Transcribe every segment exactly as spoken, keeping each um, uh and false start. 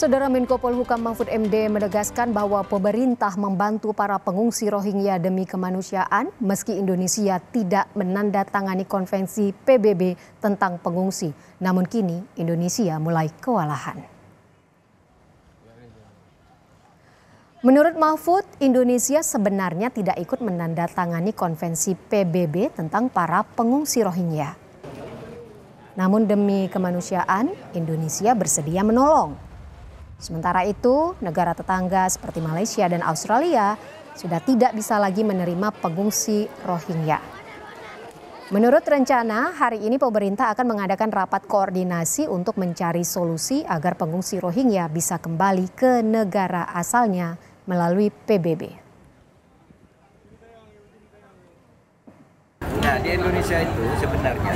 Saudara Menko Polhukam Mahfud M D menegaskan bahwa pemerintah membantu para pengungsi Rohingya demi kemanusiaan meski Indonesia tidak menandatangani konvensi P B B tentang pengungsi. Namun kini Indonesia mulai kewalahan. Menurut Mahfud, Indonesia sebenarnya tidak ikut menandatangani konvensi P B B tentang para pengungsi Rohingya. Namun demi kemanusiaan, Indonesia bersedia menolong. Sementara itu, negara tetangga seperti Malaysia dan Australia sudah tidak bisa lagi menerima pengungsi Rohingya. Menurut rencana, hari ini pemerintah akan mengadakan rapat koordinasi untuk mencari solusi agar pengungsi Rohingya bisa kembali ke negara asalnya melalui P B B. Nah, di Indonesia itu sebenarnya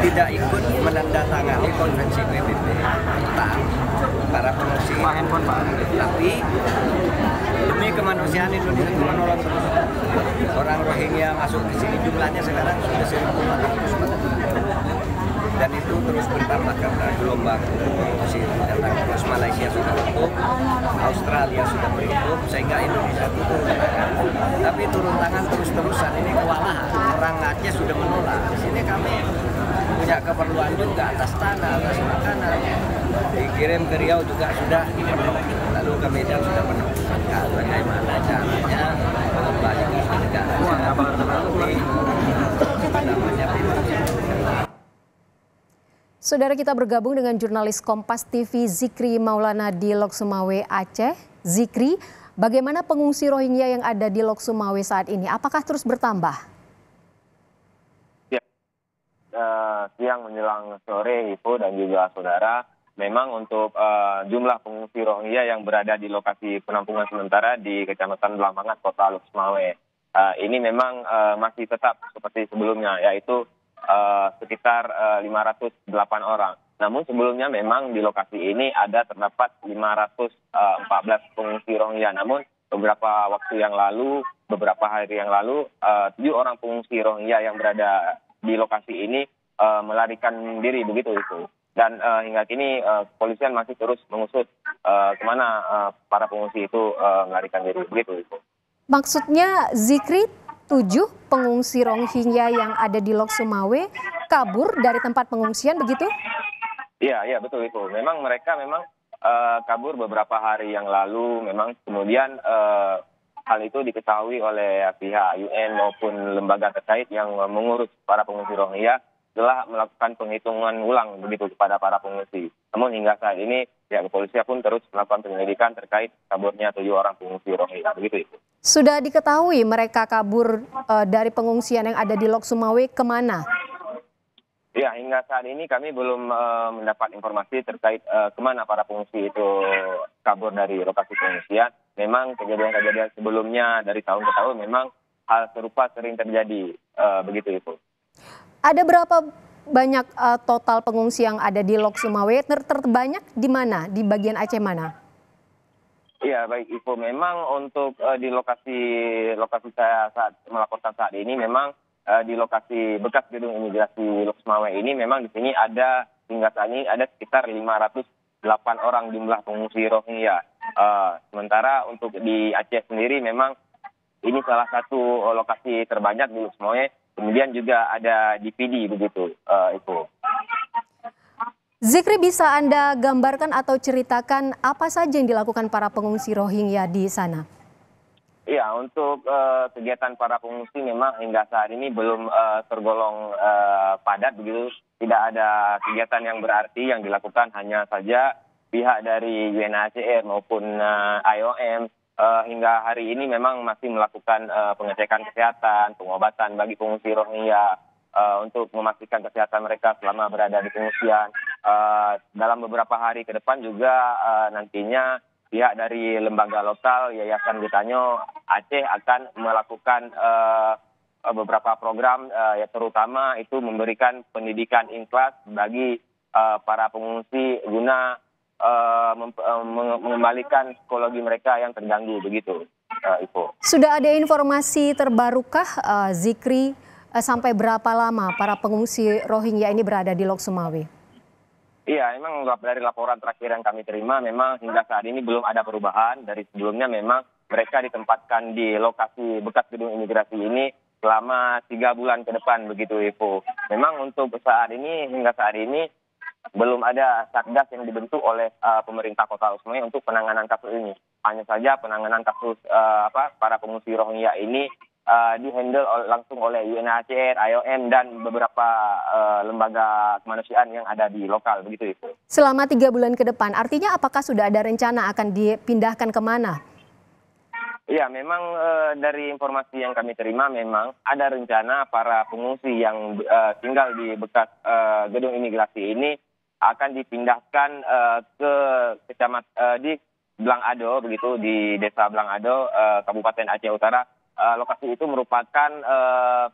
tidak ikut menandatangani konvensi P B B tentang para pengungsi, tapi demi kemanusiaan Indonesia itu menolong orang Rohingya masuk ke sini. Jumlahnya sekarang sudah seribu empat ratus dan itu terus bertambah karena gelombang pengungsi datang terus. Malaysia sudah tutup, Australia sudah tutup, sehingga Indonesia tutup. Tapi turun tangan terus-terusan, ini kewalahan. Orang Aceh sudah menolak. Di sini kami punya keperluan juga atas tanah, atas makanan. Dikirim ke Riau juga sudah penuh, lalu ke Medan sudah penuh. Bagaimana caranya kembali ke negara ini? Saudara, kita bergabung dengan jurnalis Kompas T V Zikri Maulana di Lhokseumawe, Aceh. Zikri, bagaimana pengungsi Rohingya yang ada di Lhokseumawe saat ini? Apakah terus bertambah? Uh, siang menjelang sore, Ibu dan juga saudara, memang untuk uh, jumlah pengungsi Rohingya yang berada di lokasi penampungan sementara di Kecamatan Blang Mangat, Kota Lhokseumawe, uh, ini memang uh, masih tetap seperti sebelumnya, yaitu uh, sekitar uh, lima ratus delapan orang. Namun sebelumnya memang di lokasi ini ada terdapat lima ratus empat belas pengungsi Rohingya, namun beberapa waktu yang lalu, beberapa hari yang lalu, uh, tujuh orang pengungsi Rohingya yang berada di lokasi ini uh, melarikan diri begitu itu, dan uh, hingga kini uh, kepolisian masih terus mengusut uh, kemana uh, para pengungsi itu uh, melarikan diri begitu itu. Maksudnya, Zikri, tujuh pengungsi Rohingya yang ada di Lhokseumawe kabur dari tempat pengungsian begitu? Iya, iya betul itu. Memang mereka memang uh, kabur beberapa hari yang lalu. Memang kemudian uh, hal itu diketahui oleh pihak U N maupun lembaga terkait yang mengurus para pengungsi Rohingya telah melakukan penghitungan ulang begitu kepada para pengungsi. Namun hingga saat ini pihak kepolisian pun terus melakukan penyelidikan terkait kaburnya tujuh orang pengungsi Rohingya begitu. Sudah diketahui mereka kabur e, dari pengungsian yang ada di Lhokseumawe kemana? Ya, hingga saat ini kami belum e, mendapat informasi terkait e, kemana para pengungsi itu kabur dari lokasi pengungsian. Memang kejadian-kejadian sebelumnya dari tahun ke tahun memang hal serupa sering terjadi, e, begitu itu. Ada berapa banyak e, total pengungsi yang ada di Lhokseumawe? Ter terbanyak di mana? Di bagian Aceh mana? Iya, baik Ibu. Memang untuk e, di lokasi lokasi saya saat melaporkan saat ini memang e, di lokasi bekas gedung imigrasi Lhokseumawe ini memang di sini ada hingga saat ini ada sekitar lima ratus delapan orang jumlah pengungsi Rohingya. Uh, sementara untuk di Aceh sendiri memang ini salah satu lokasi terbanyak di Lhokseumawe. Kemudian juga ada di P D begitu, uh, itu. Zikri, bisa Anda gambarkan atau ceritakan apa saja yang dilakukan para pengungsi Rohingya di sana? Iya, untuk uh, kegiatan para pengungsi memang hingga saat ini belum uh, tergolong uh, padat begitu. Tidak ada kegiatan yang berarti yang dilakukan, hanya saja pihak dari U N H C R maupun uh, I O M uh, hingga hari ini memang masih melakukan uh, pengecekan kesehatan, pengobatan bagi pengungsi Rohingya uh, untuk memastikan kesehatan mereka selama berada di pengungsian. Uh, dalam beberapa hari ke depan juga uh, nantinya pihak dari lembaga lokal Yayasan Geutanyoe Aceh akan melakukan uh, beberapa program, uh, ya terutama itu memberikan pendidikan in-class bagi uh, para pengungsi guna Uh, mengembalikan psikologi mereka yang terganggu begitu, uh, Ibu. Sudah ada informasi terbarukah, uh, Zikri, uh, sampai berapa lama para pengungsi Rohingya ini berada di Lhokseumawe? Iya, memang dari laporan terakhir yang kami terima memang hingga saat ini belum ada perubahan. Dari sebelumnya memang mereka ditempatkan di lokasi bekas gedung imigrasi ini selama tiga bulan ke depan begitu, Ivo. Memang untuk saat ini, hingga saat ini belum ada satgas yang dibentuk oleh uh, pemerintah kota Lhokseumawe untuk penanganan kasus ini. Hanya saja penanganan kasus uh, apa para pengungsi Rohingya ini Uh, dihandle langsung oleh U N H C R, I O M, dan beberapa uh, lembaga kemanusiaan yang ada di lokal, begitu itu. Selama tiga bulan ke depan, artinya apakah sudah ada rencana akan dipindahkan kemana? Ya, memang uh, dari informasi yang kami terima, memang ada rencana para pengungsi yang uh, tinggal di bekas uh, gedung imigrasi ini akan dipindahkan uh, ke kecamatan uh, di Blang Adoe, begitu, di desa Blang Adoe, uh, Kabupaten Aceh Utara. Uh, lokasi itu merupakan uh,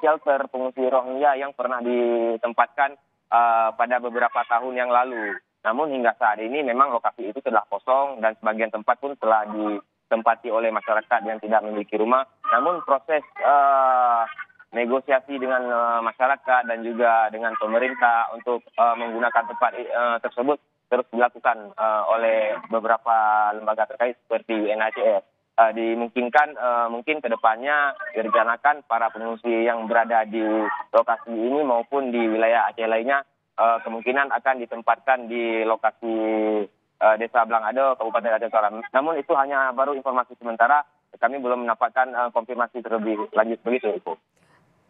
shelter pengungsi Rohingya yang pernah ditempatkan uh, pada beberapa tahun yang lalu. Namun hingga saat ini memang lokasi itu telah kosong dan sebagian tempat pun telah ditempati oleh masyarakat yang tidak memiliki rumah. Namun proses uh, negosiasi dengan uh, masyarakat dan juga dengan pemerintah untuk uh, menggunakan tempat uh, tersebut terus dilakukan uh, oleh beberapa lembaga terkait seperti U N H C R. Uh, dimungkinkan uh, mungkin kedepannya direncanakan para pengungsi yang berada di lokasi ini maupun di wilayah Aceh lainnya uh, kemungkinan akan ditempatkan di lokasi uh, Desa Blang Adoe, Kabupaten Aceh Toram. Namun itu hanya baru informasi sementara, kami belum mendapatkan uh, konfirmasi terlebih lanjut begitu, Ibu.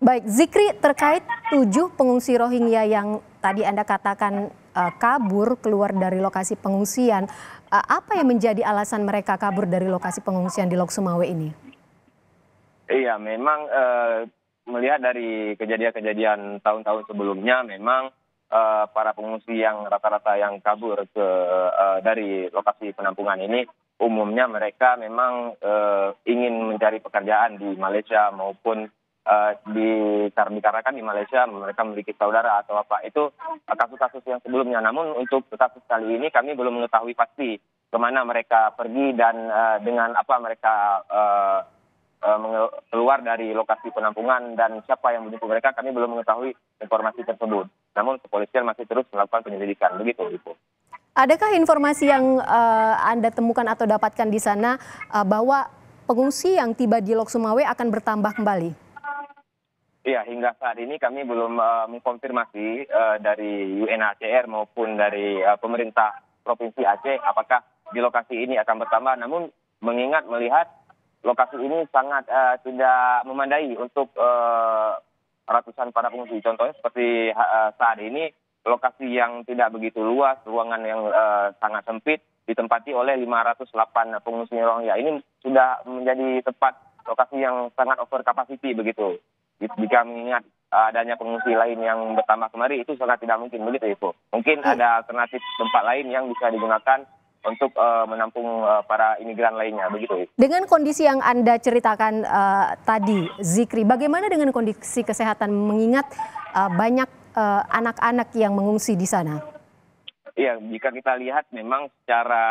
Baik, Zikri, terkait tujuh pengungsi Rohingya yang tadi Anda katakan uh, kabur keluar dari lokasi pengungsian, apa yang menjadi alasan mereka kabur dari lokasi pengungsian di Lhokseumawe ini? Iya, memang eh, melihat dari kejadian-kejadian tahun-tahun sebelumnya, memang eh, para pengungsi yang rata-rata yang kabur ke eh, dari lokasi penampungan ini, umumnya mereka memang eh, ingin mencari pekerjaan di Malaysia maupun eh, dikarenakan di Malaysia mereka memiliki saudara atau apa. Itu kasus-kasus yang sebelumnya. Namun untuk kasus kali ini kami belum mengetahui pasti kemana mereka pergi dan uh, dengan apa mereka uh, uh, keluar dari lokasi penampungan dan siapa yang menjemput mereka, kami belum mengetahui informasi tersebut. Namun kepolisian masih terus melakukan penyelidikan, begitu, Ibu. Adakah informasi yang uh, Anda temukan atau dapatkan di sana uh, bahwa pengungsi yang tiba di Lhokseumawe akan bertambah kembali? Iya, hingga saat ini kami belum uh, mengkonfirmasi uh, dari U N H C R maupun dari uh, pemerintah Provinsi Aceh apakah di lokasi ini akan bertambah. Namun mengingat melihat lokasi ini sangat uh, tidak memadai untuk uh, ratusan para pengungsi. Contohnya seperti uh, saat ini lokasi yang tidak begitu luas, ruangan yang uh, sangat sempit ditempati oleh lima ratus delapan pengungsi Rohingya. Ini sudah menjadi tempat lokasi yang sangat over capacity begitu. Jika mengingat adanya pengungsi lain yang bertambah kemari, itu sangat tidak mungkin begitu, Ibu. Mungkin ada alternatif tempat lain yang bisa digunakan untuk uh, menampung uh, para imigran lainnya, begitu, Ibu. Dengan kondisi yang Anda ceritakan uh, tadi, Zikri, bagaimana dengan kondisi kesehatan mengingat uh, banyak anak-anak uh, yang mengungsi di sana? Iya, jika kita lihat memang secara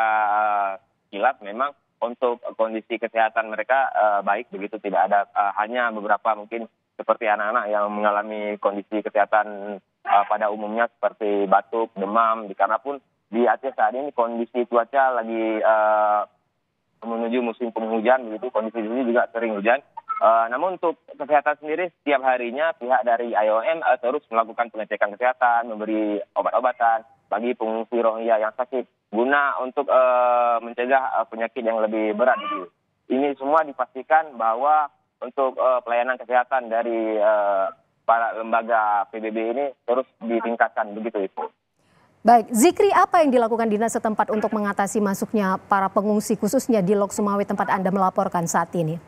kilat memang untuk kondisi kesehatan mereka uh, baik, begitu, tidak ada uh, hanya beberapa mungkin seperti anak-anak yang mengalami kondisi kesehatan uh, pada umumnya seperti batuk, demam, dikarenapun di Aceh saat ini kondisi cuaca lagi uh, menuju musim penghujan, begitu, kondisi ini juga sering hujan. Uh, namun untuk kesehatan sendiri setiap harinya pihak dari I O M uh, terus melakukan pengecekan kesehatan, memberi obat-obatan bagi pengungsi Rohingya yang sakit guna untuk uh, mencegah uh, penyakit yang lebih berat, begitu. Ini semua dipastikan bahwa untuk uh, pelayanan kesehatan dari uh, para lembaga P B B ini terus ditingkatkan, begitu, Ibu. Baik, Zikri, apa yang dilakukan dinas setempat untuk mengatasi masuknya para pengungsi khususnya di Lhokseumawe tempat Anda melaporkan saat ini?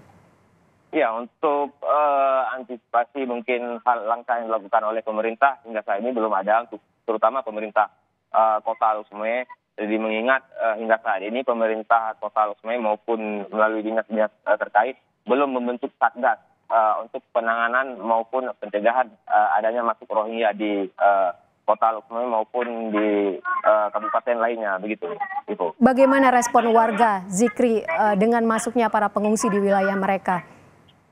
Ya, untuk uh, antisipasi mungkin hal langkah yang dilakukan oleh pemerintah hingga saat ini belum ada, untuk terutama pemerintah uh, kota Lhokseumawe. Jadi mengingat uh, hingga saat ini pemerintah kota Lhokseumawe maupun melalui dinas-dinas uh, terkait belum membentuk satgas uh, untuk penanganan maupun pencegahan uh, adanya masuk Rohingya di uh, kota Lhokseumawe maupun di uh, kabupaten lainnya, begitu, Ibu. Bagaimana respon warga, Zikri, uh, dengan masuknya para pengungsi di wilayah mereka?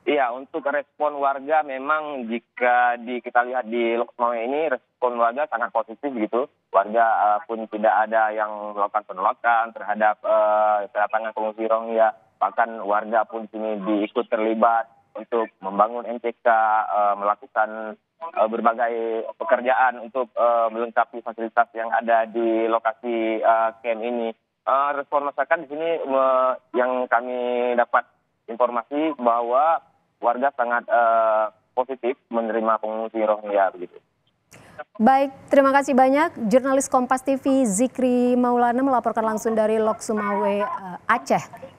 Iya, untuk respon warga memang jika di, kita lihat di Lhokseumawe ini respon warga sangat positif, begitu. Warga uh, pun tidak ada yang melakukan penolakan terhadap uh, kedatangan pengungsi Rohingya. Bahkan warga pun sini diikut terlibat untuk membangun M C K, uh, melakukan uh, berbagai pekerjaan untuk uh, melengkapi fasilitas yang ada di lokasi uh, camp ini. Uh, respon masyarakat di sini uh, yang kami dapat informasi bahwa warga sangat uh, positif menerima pengungsi Rohingya begitu. Baik, terima kasih banyak. Jurnalis Kompas T V Zikri Maulana melaporkan langsung dari Lhokseumawe, Aceh.